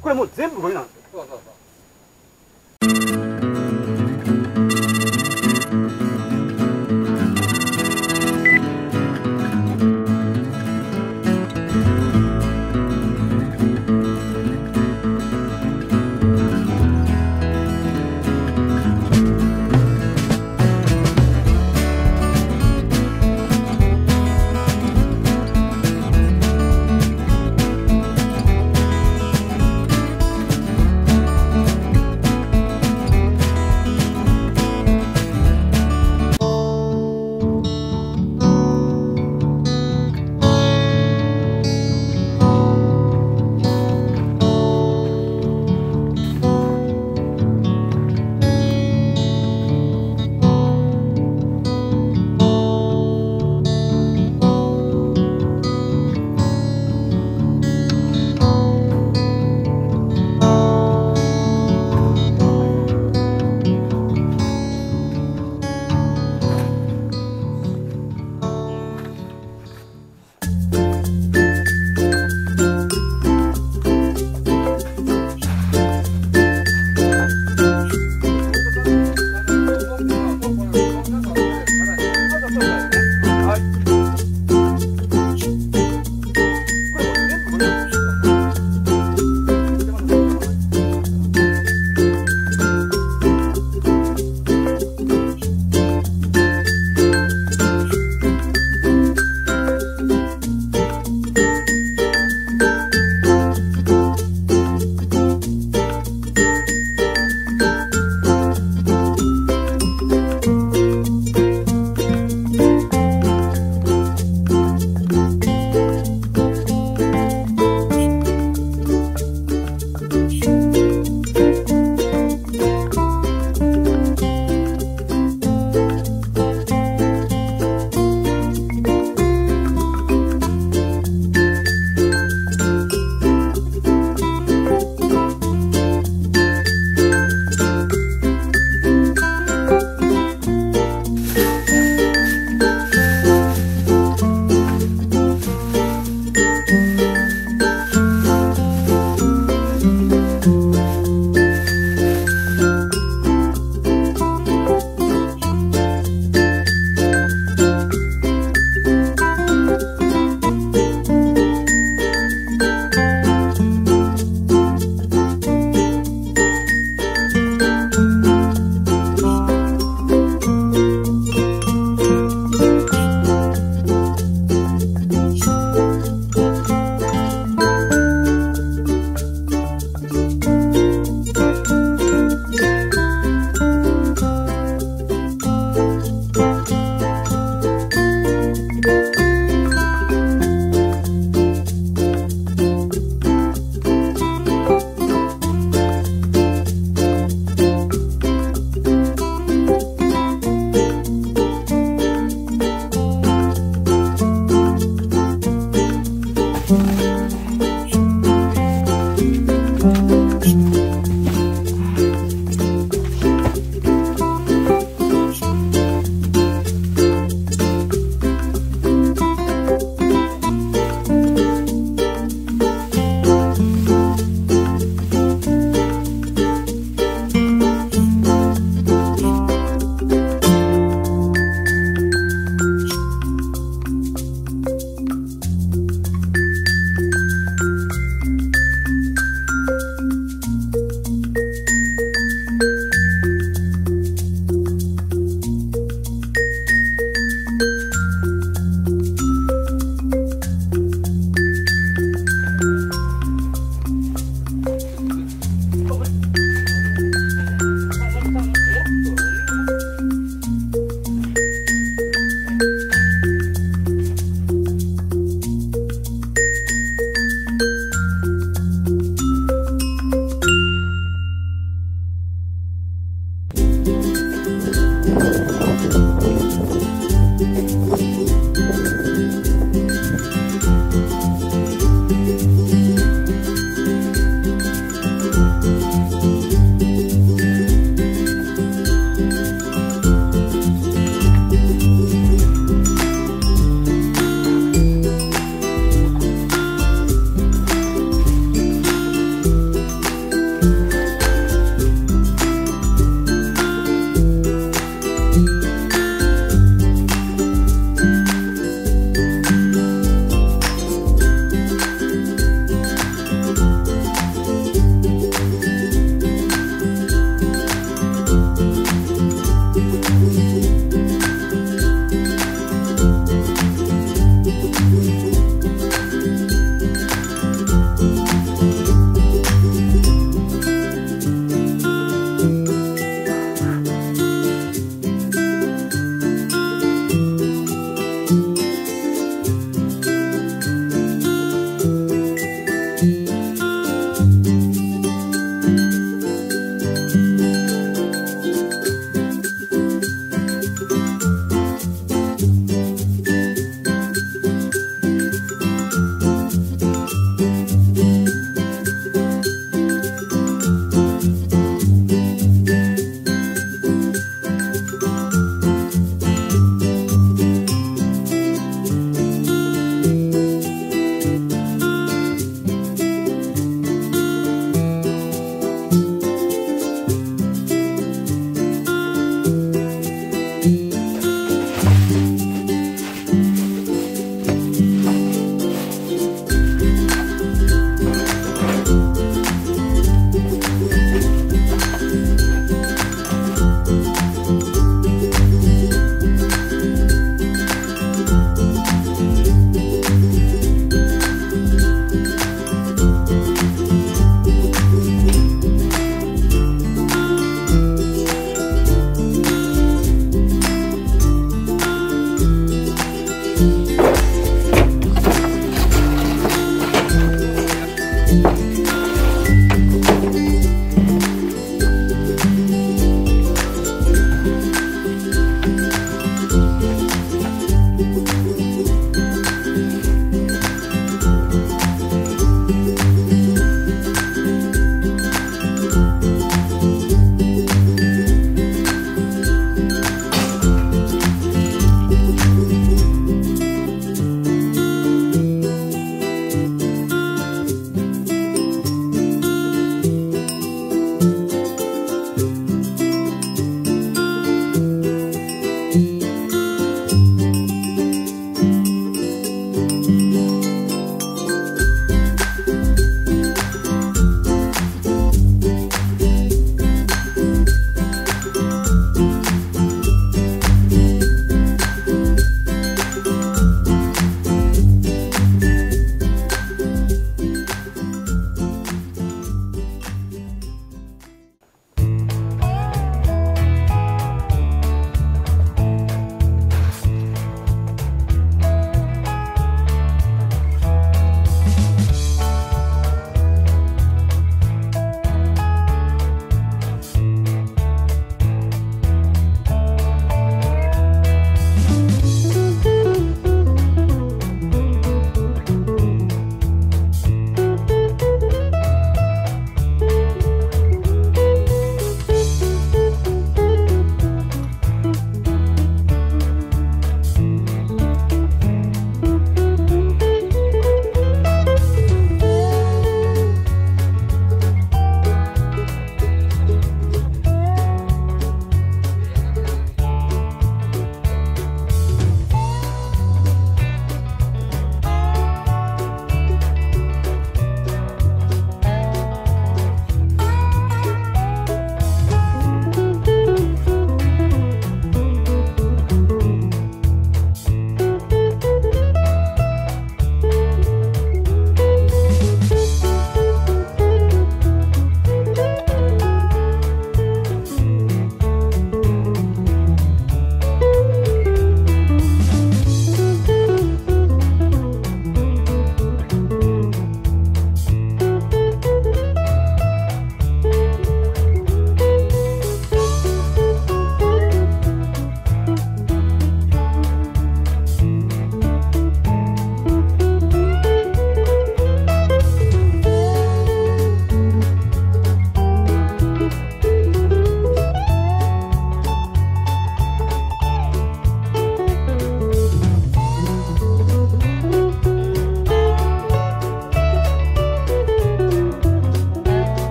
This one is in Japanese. これもう全部ゴミなんですよ。そうそうそう。